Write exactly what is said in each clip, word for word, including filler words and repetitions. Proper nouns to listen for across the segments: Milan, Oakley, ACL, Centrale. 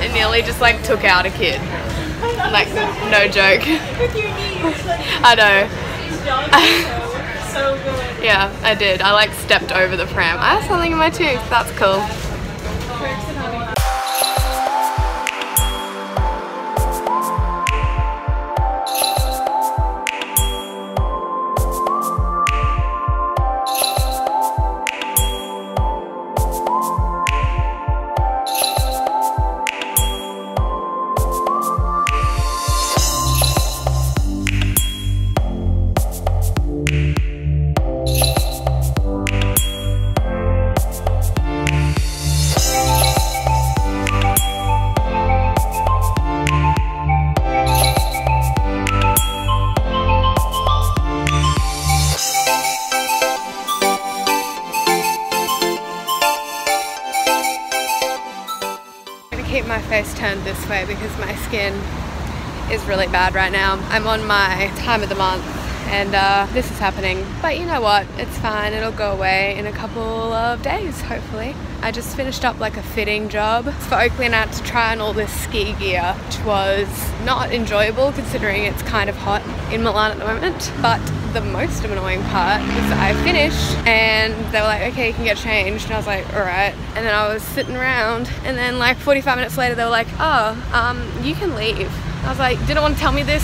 and nearly just like took out a kid. Like, no joke. With your knees, like, I know. These dogs are so, so good. Yeah, I did. I like stepped over the pram. I have something in my tooth. That's cool. My face turned this way because my skin is really bad right now. I'm on my time of the month and uh, this is happening, but you know what, it's fine, it'll go away in a couple of days hopefully. I just finished up like a fitting job for Oakley and I had to try on all this ski gear, which was not enjoyable considering it's kind of hot in Milan at the moment. But the most annoying part was I finished and they were like, okay, you can get changed, and I was like, alright. And then I was sitting around and then like forty-five minutes later they were like, oh, um, you can leave. I was like, didn't want to tell me this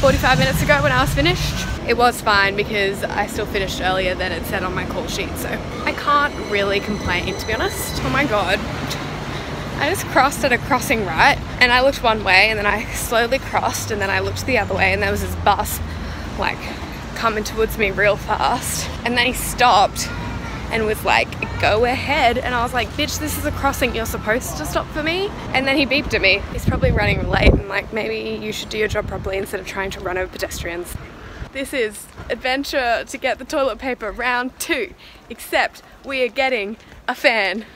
forty-five minutes ago when I was finished. It was fine because I still finished earlier than it said on my call sheet, so I can't really complain, to be honest. Oh my god. I just crossed at a crossing right and I looked one way and then I slowly crossed and then I looked the other way and there was this bus like coming towards me real fast, and then he stopped and was like, go ahead, and I was like, bitch, this is a crossing, you're supposed to stop for me. And then he beeped at me. He's probably running late and like, maybe you should do your job properly instead of trying to run over pedestrians. This is adventure to get the toilet paper round two, except we are getting a fan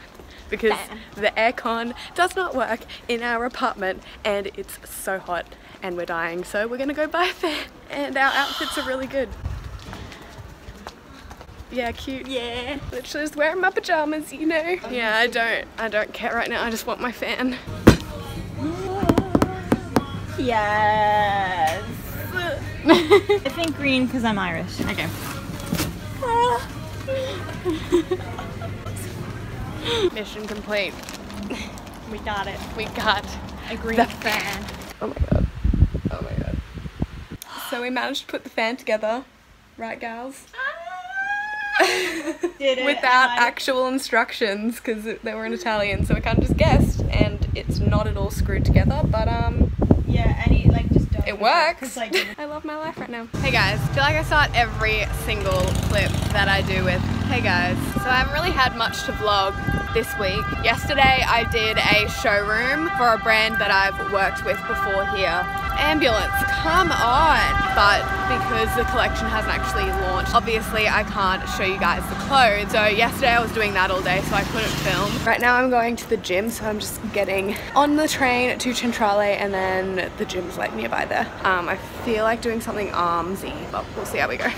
because the aircon does not work in our apartment and it's so hot and we're dying, so we're gonna go buy a fan. And our outfits are really good. Yeah, cute. Yeah. Literally just wearing my pajamas, you know. Yeah, I don't, I don't care right now. I just want my fan. Yes. I think green because I'm Irish. Okay. Mission complete. We got it. We got a green fan. Oh my god. Oh my god. So we managed to put the fan together, right, gals? Did it, without actual instructions because they were in Italian, so we kind of just guessed, and it's not at all screwed together. But um, yeah, any like just don't it works. Like, I love my life right now. Hey guys, I feel like I start every single clip that I do with "Hey guys." So I haven't really had much to vlog this week. Yesterday I did a showroom for a brand that I've worked with before here. Ambulance, come on! But because the collection hasn't actually launched, obviously I can't show you guys the clothes. So yesterday I was doing that all day, so I couldn't film. Right now I'm going to the gym, so I'm just getting on the train to Centrale and then the gym's like nearby there. Um, I feel like doing something armsy, but we'll see how we go.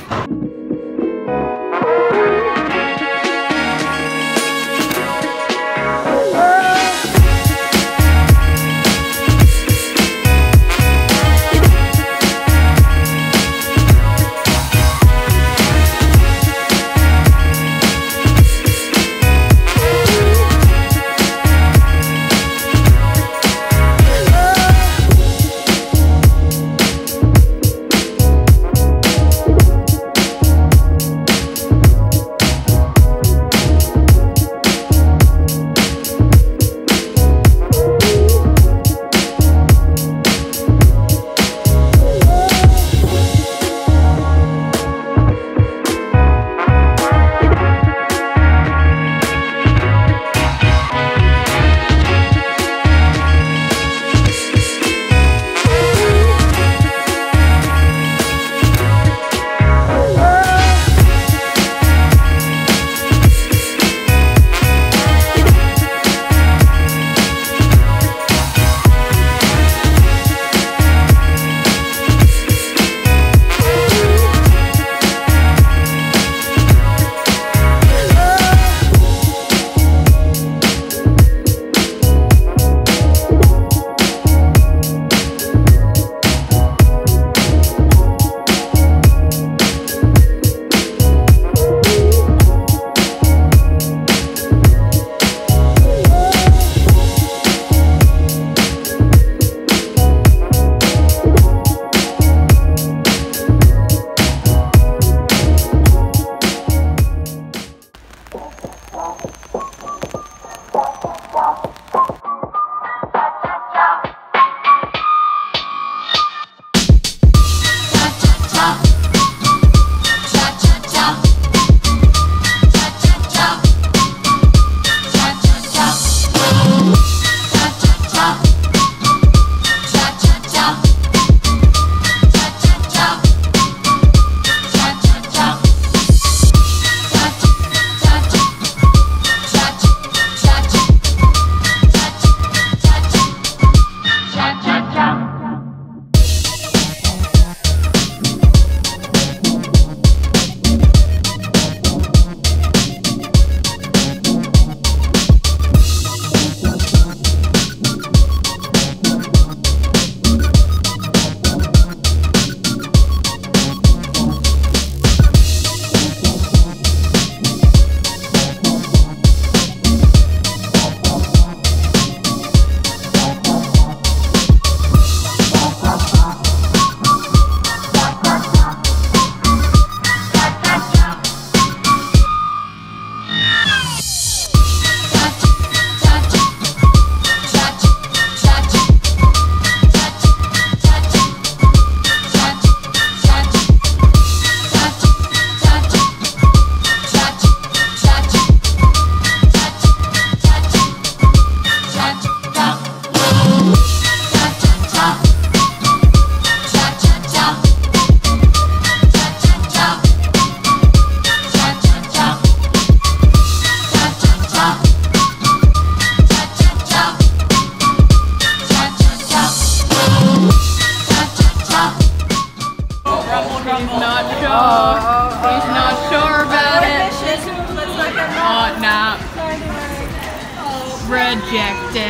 rejected.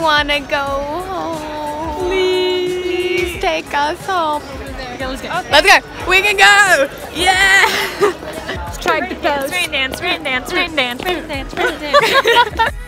Wanna go home. Please. Please take us home. Okay, let's go. Okay. Let's go. We can go. Yeah. Let's try the pose. Rain dance, rain dance, rain dance, rain dance, rain dance.